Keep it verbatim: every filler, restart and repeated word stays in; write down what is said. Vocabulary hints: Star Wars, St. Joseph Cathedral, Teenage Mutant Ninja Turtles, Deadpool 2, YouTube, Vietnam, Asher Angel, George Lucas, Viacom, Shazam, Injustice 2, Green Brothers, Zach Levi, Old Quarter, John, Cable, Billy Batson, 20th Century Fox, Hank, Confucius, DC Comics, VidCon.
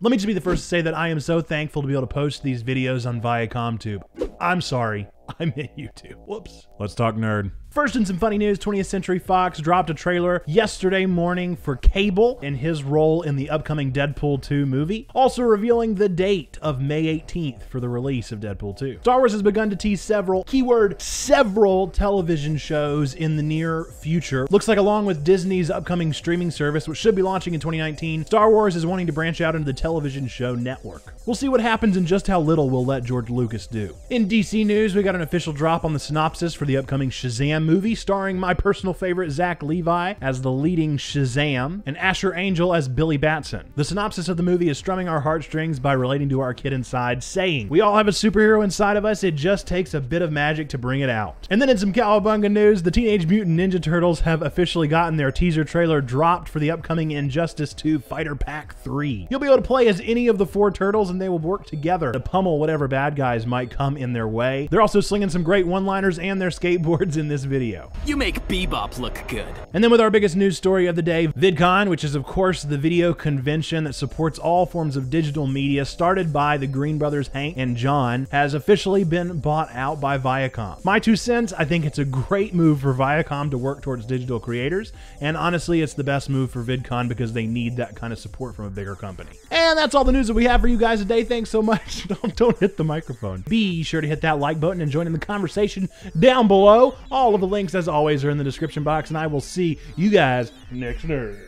Let me just be the first to say that I am so thankful to be able to post these videos on ViacomTube. I'm sorry, I'm at YouTube. Whoops. Let's talk nerd. First, in some funny news, twentieth Century Fox dropped a trailer yesterday morning for Cable and his role in the upcoming Deadpool two movie, also revealing the date of May eighteenth for the release of Deadpool two. Star Wars has begun to tease several, keyword several, television shows in the near future. Looks like along with Disney's upcoming streaming service, which should be launching in twenty nineteen, Star Wars is wanting to branch out into the television show network. We'll see what happens and just how little we'll let George Lucas do. In D C news, we got an official drop on the synopsis for the upcoming Shazam movie, starring my personal favorite Zach Levi as the leading Shazam and Asher Angel as Billy Batson. The synopsis of the movie is strumming our heartstrings by relating to our kid inside, saying, "We all have a superhero inside of us, it just takes a bit of magic to bring it out." And then in some cowabunga news, the Teenage Mutant Ninja Turtles have officially gotten their teaser trailer dropped for the upcoming Injustice two Fighter Pack three. You'll be able to play as any of the four turtles and they will work together to pummel whatever bad guys might come in their way. They're also slinging some great one-liners and their skateboards in this video. Video. You make Bebop look good. And then with our biggest news story of the day, VidCon, which is of course the video convention that supports all forms of digital media started by the Green Brothers, Hank and John, has officially been bought out by Viacom. My two cents, I think it's a great move for Viacom to work towards digital creators, and honestly it's the best move for VidCon because they need that kind of support from a bigger company. And that's all the news that we have for you guys today. Thanks so much. Don't, don't hit the microphone. Be sure to hit that like button and join in the conversation down below. All of the links, as always, are in the description box, and I will see you guys next nerd.